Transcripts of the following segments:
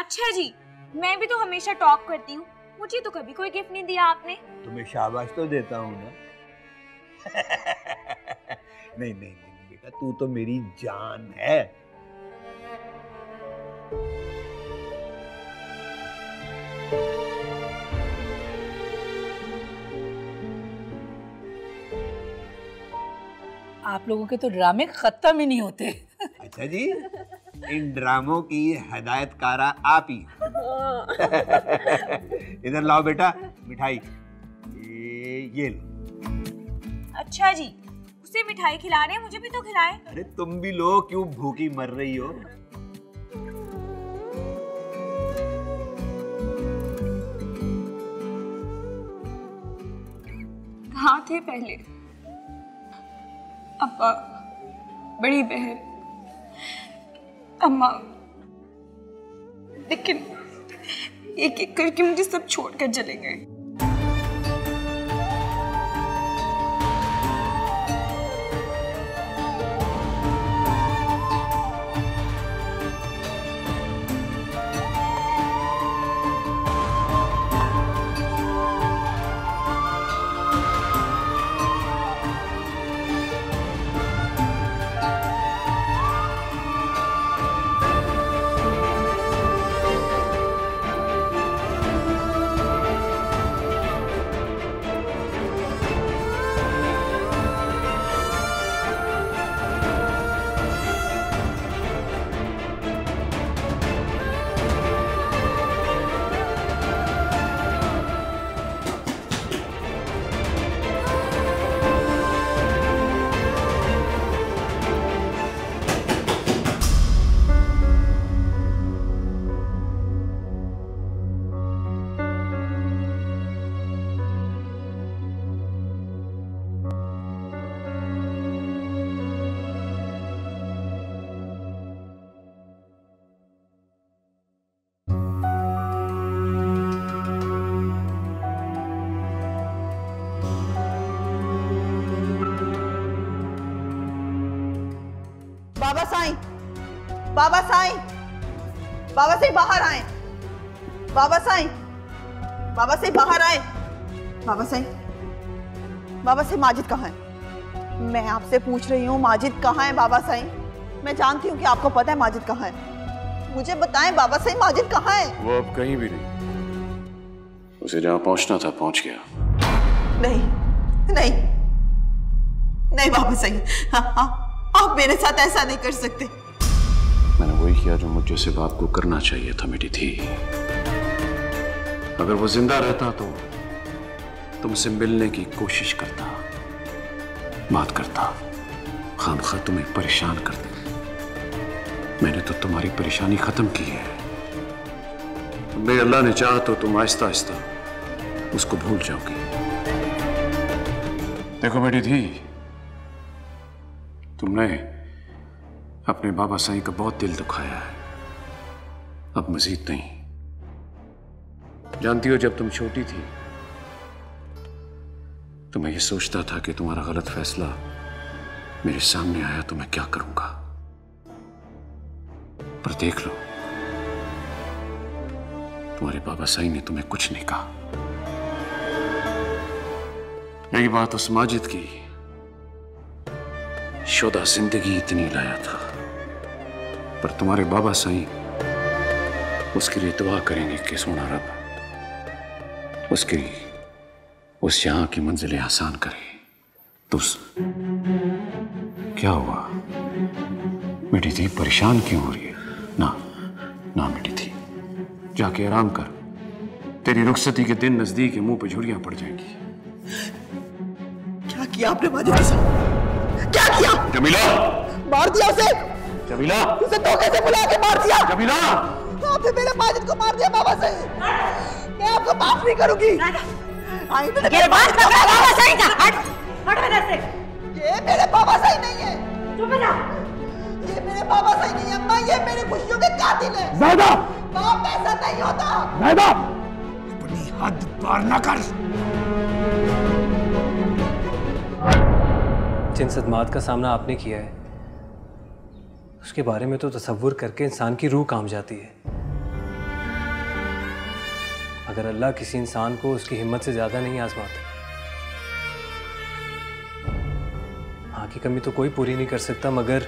अच्छा जी, मैं भी तो हमेशा टॉप करती हूँ, मुझे तो कभी कोई गिफ्ट नहीं दिया आपने। तुम्हें शाबाश तो देता हूँ ना। नहीं, नहीं नहीं बेटा, तू तो मेरी जान है। आप लोगों के तो ड्रामे खत्म ही नहीं होते। अच्छा जी, इन ड्रामों की हिदायतकारा आप ही। इधर लाओ बेटा मिठाई, ये लो। अच्छा जी, उसे मिठाई खिला रहे हैं, मुझे भी तो खिलाएं। अरे तुम भी लो, क्यों भूखी मर रही हो। कहाँ थे पहले अब्बा, बड़ी बहन, अम्मा, लेकिन एक एक करके मुझे सब छोड़कर चले गए। बाबा साईं, बाबा से बाहर आए, बाबा साईं, बाबा से बाहर आए, बाबा साईं, बाबा से माजिद कहाँ है? मैं आपसे पूछ रही हूँ, माजिद कहाँ है बाबा साईं? मैं जानती हूँ कि आपको पता है माजिद कहाँ है, मुझे बताएं बाबा साईं माजिद कहाँ है? वो अब कहीं भी नहीं, उसे जहाँ पहुँचना था पहुँच गया। नहीं नहीं नहीं बाबा साईं, आप मेरे साथ ऐसा नहीं कर सकते। मैंने वही किया जो मुझ जैसे बाप को करना चाहिए था मेरी थी। अगर वो जिंदा रहता तो तुमसे मिलने की कोशिश करता, बात करता, खामखा तुम्हें परेशान करता। मैंने तो तुम्हारी परेशानी खत्म की है। भाई अल्लाह ने चाहा तो तुम आहिस्ता आहिस्ता उसको भूल जाओगी। देखो मेरी थी, तुमने अपने बाबा साईं का बहुत दिल दुखाया है, अब मजीद नहीं। जानती हो जब तुम छोटी थी तो मैं ये सोचता था कि तुम्हारा गलत फैसला मेरे सामने आया तो मैं क्या करूंगा, पर देख लो तुम्हारे बाबा साईं ने तुम्हें कुछ नहीं कहा। यही बात उस माजिद की शोदा जिंदगी इतनी लाया था, पर तुम्हारे बाबा साईं उसके लिए दुआ करेंगे कि सोना रब उसके लिए उस यहाँ की मंजिलें आसान करे। तो क्या हुआ बेटी थी, परेशान क्यों हो रही है? ना ना बेटी थी, जाके आराम कर, तेरी रुखसती के दिन नजदीक है, मुंह पे झुर्रियां पड़ जाएंगी। क्या किया आपने माजिद के साथ? क्या किया? जमीला, मार दिया उसे। जमीला, उसे धोखे से बुला के मार दिया। जमीला, आपने मेरे माजिद को मार दिया बाबा साईं। मैं आपको माफ नहीं करूंगी। मेरे बाबा साईं का, हट मेरे से। ये मेरे बाबा साईं नहीं है। चुप रहो। ये मेरे बाबा साईं नहीं है अम्मा, ये मेरे खुशियों के कातिल है। ज़ैदा, बाप ऐसा नहीं होता। ज़ैदा, अपनी हद पार ना कर। जिन सदमात का सामना आपने किया है उसके बारे में तो तसव्वुर करके इंसान की रूह कांप जाती है। अगर अल्लाह किसी इंसान को उसकी हिम्मत से ज़्यादा नहीं आजमाता। माँ की कमी तो कोई पूरी नहीं कर सकता, मगर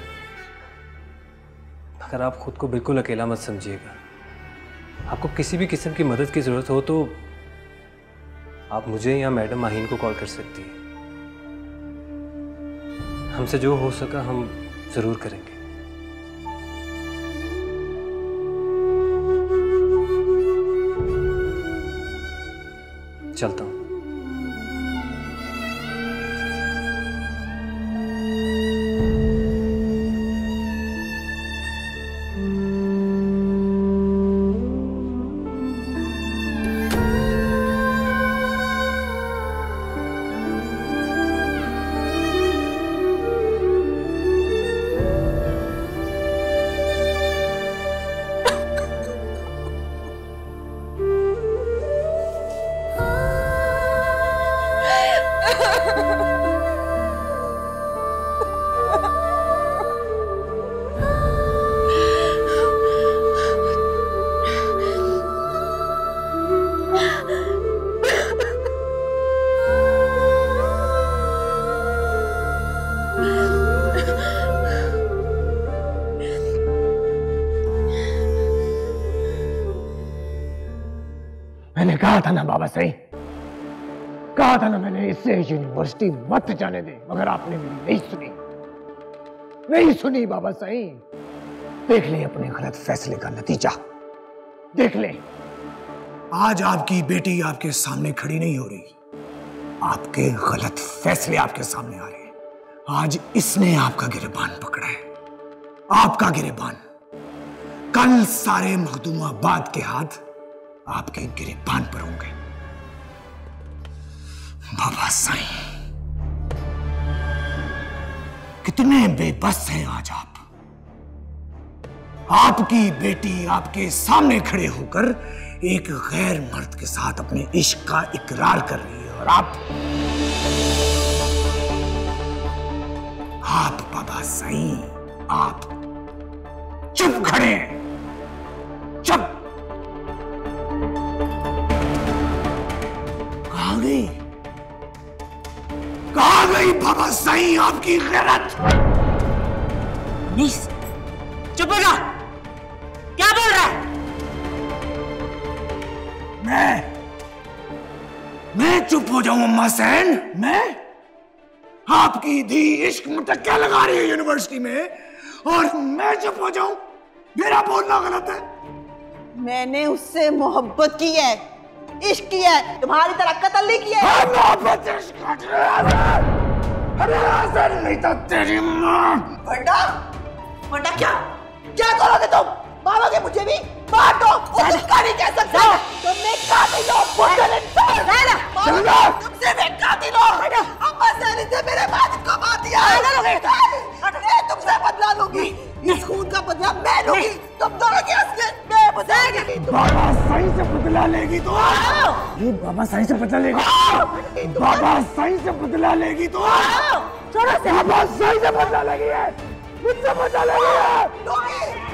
अगर आप ख़ुद को बिल्कुल अकेला मत समझिएगा। आपको किसी भी किस्म की मदद की ज़रूरत हो तो आप मुझे या मैडम माहीन को कॉल कर सकती हैं। हमसे जो हो सका हम ज़रूर करेंगे। चलता हूँ। मैंने कहा था ना बाबा साहब, कहा था ना मैंने इससे यूनिवर्सिटी मत जाने दे, मगर आपने मेरी नहीं सुनी बाबा साहब। देख ले अपने गलत फैसले का नतीजा, देख ले। आज आपकी बेटी आपके सामने खड़ी नहीं हो रही, आपके गलत फैसले आपके सामने आ रहे हैं। आज इसने आपका गिरबान पकड़ा है, आपका गिरबान। कल सारे मखदूमाबाद के हाथ आपके गिरबान पर होंगे बाबा साईं। कितने बेबस हैं आज आप। आपकी बेटी आपके सामने खड़े होकर एक गैर मर्द के साथ अपने इश्क का इकरार कर रही है, और आप बाबा साईं, आप चुप खड़े हैं। चुप कहाँ गई बाबा साईं आपकी गैरत। चुप हो जा, क्या बोल रहा है? मैं चुप हो जाऊं अम्मा सहन? मैं आपकी धी इश्क मुटक्का लगा रही है यूनिवर्सिटी में और मैं चुप हो जाऊं? मेरा बोलना गलत है। मैंने उससे मोहब्बत की है, इश्क किया है, तुम्हारी तरह कत्ल नहीं किया है। मोहब्बत इश्क काट रहा है। अरे आसन नहीं तो तेरी मां। बंडा क्या करोगे तुम? मारोगे मुझे भी? मार दो, उसका नहीं कह सकता। तुमने कातिल हो, बुद्धल इंसान। चलो, तुमसे मैं कातिल हूँ। अम्मा सहन से मेरे वालिद को मार दिया। मैं तुमसे बदला लूंगी, इस खून का बदला मैं लूंगी। तुम दोनों की असलियत मैं बताएगी। बाबा साईं से बदला लेगी तो ये बाबा साईं से बदला लेगी, बाबा साईं से बदला लेगी तो बाबा साईं से बदला लेगी, मुझसे बदला लेगी।